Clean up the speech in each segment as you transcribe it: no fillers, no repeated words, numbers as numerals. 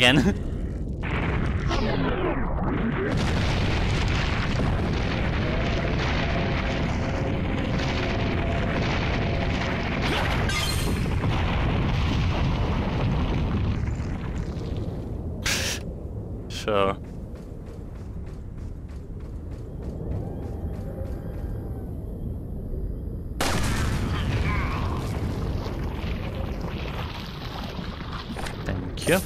again. Sure. Thank you.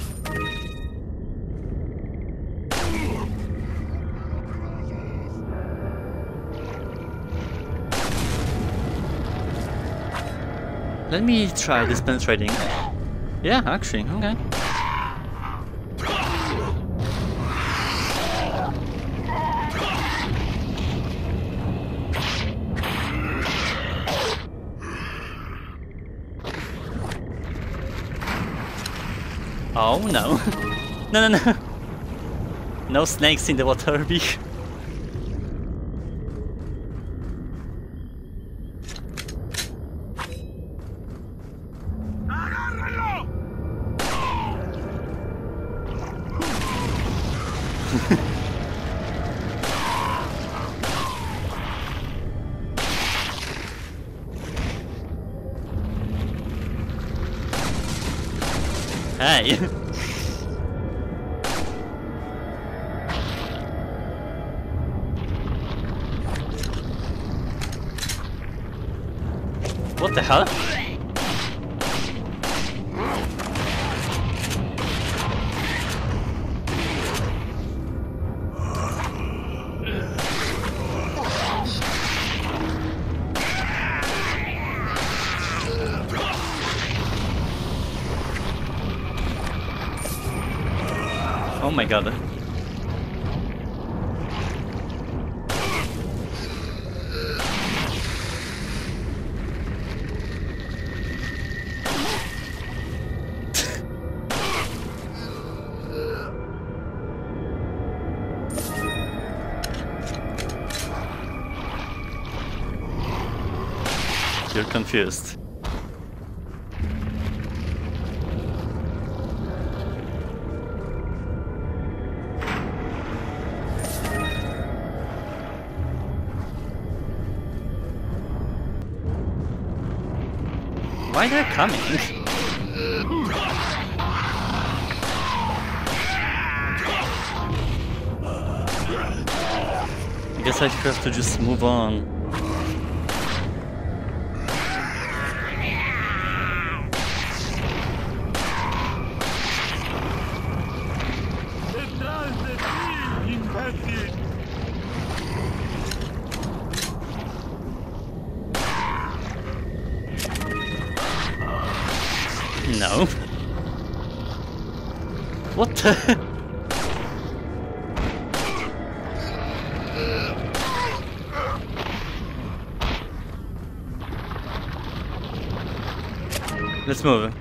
Let me try this penetrating. Yeah, actually, okay. Oh no. No, no, no. No snakes in the water, B. Hey. What the hell? Oh my god. You're confused. Why they're coming? I guess I have to just move on. No. What the? Let's move.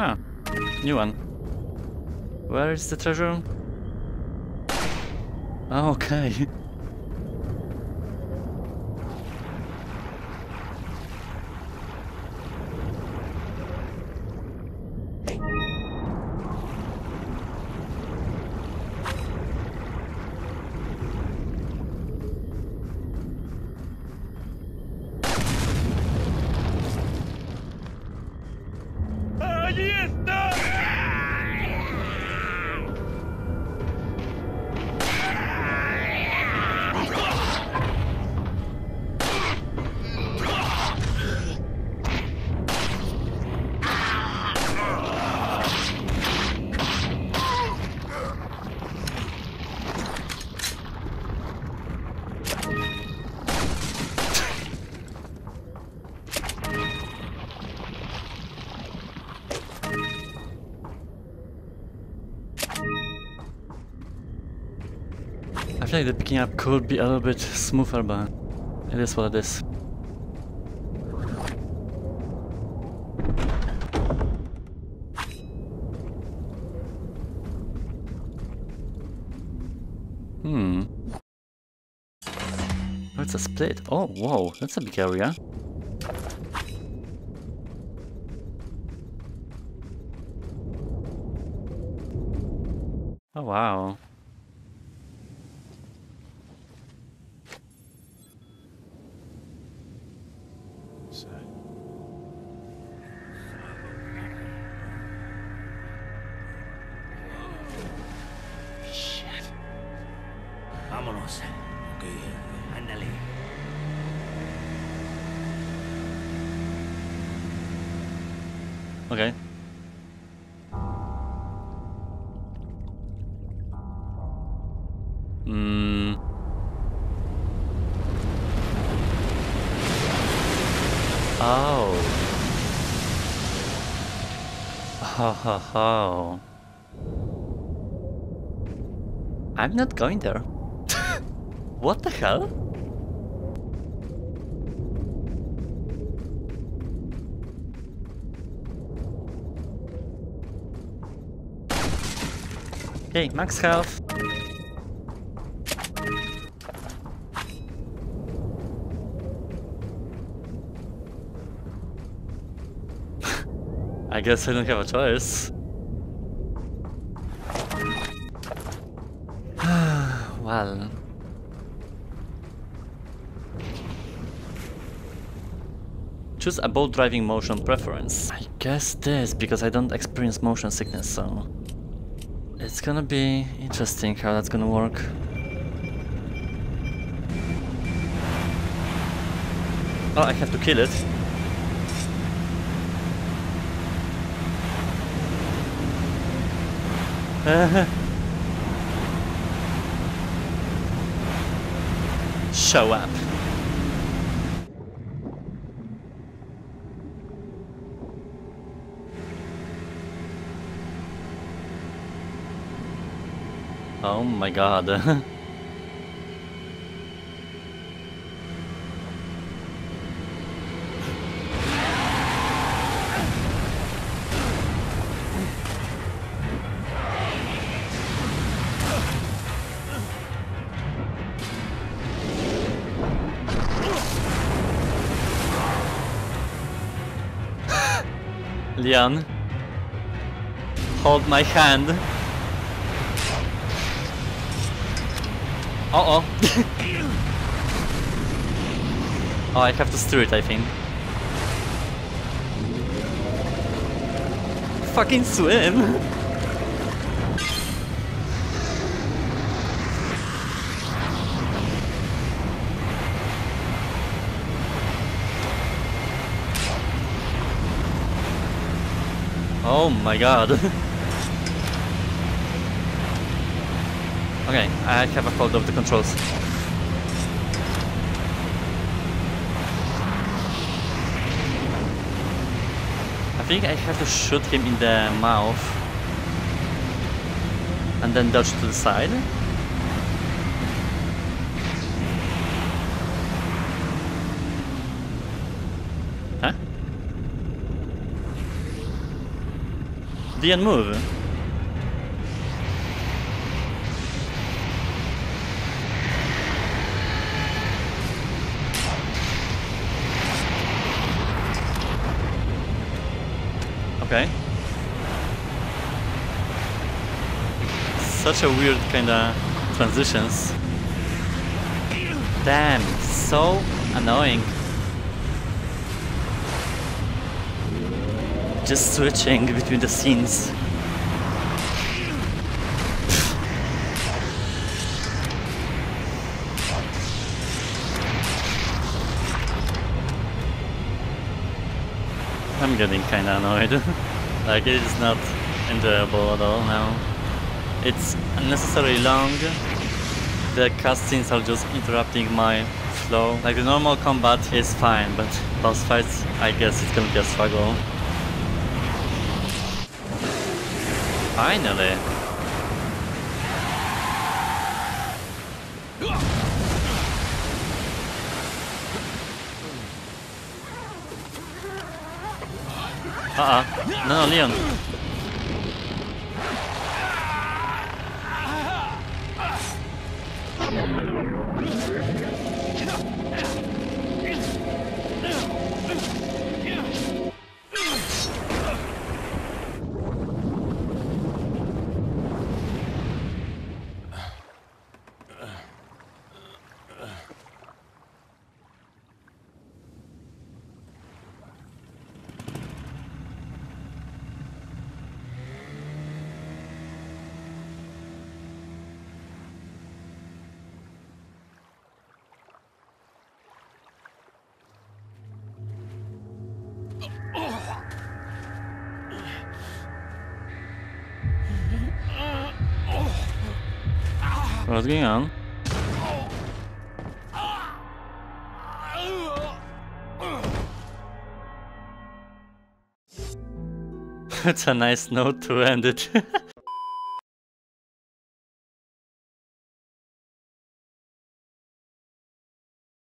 Ah, new one. Where is the treasure? Okay. feel like the picking up could be a little bit smoother, but it is what it is. That's a split. Oh, whoa, that's a big area. Oh, wow. Okay. Oh. Ho ho ho. I'm not going there. What the hell? Hey, max health. I guess I don't have a choice. Well. Choose a boat driving motion preference. I guess this, because I don't experience motion sickness, so... It's gonna be interesting how that's gonna work. Oh, I have to kill it. Show up. Oh my god. Leon, hold my hand. Uh-oh. Oh, I have to steer it, I think. Fucking swim! Oh my god. Okay, I have a hold of the controls. I think I have to shoot him in the mouth and then dodge to the side. Huh? Didn't move. Okay. Such a weird kind of transitions. Damn, so annoying. Just switching between the scenes. I'm getting kinda annoyed. Like, it is not enjoyable at all now. It's unnecessarily long. The cutscenes are just interrupting my flow. Like, the normal combat is fine, but boss fights, I guess it's gonna be a struggle. Finally! No, Leon. What's going on? That's a nice note to end it.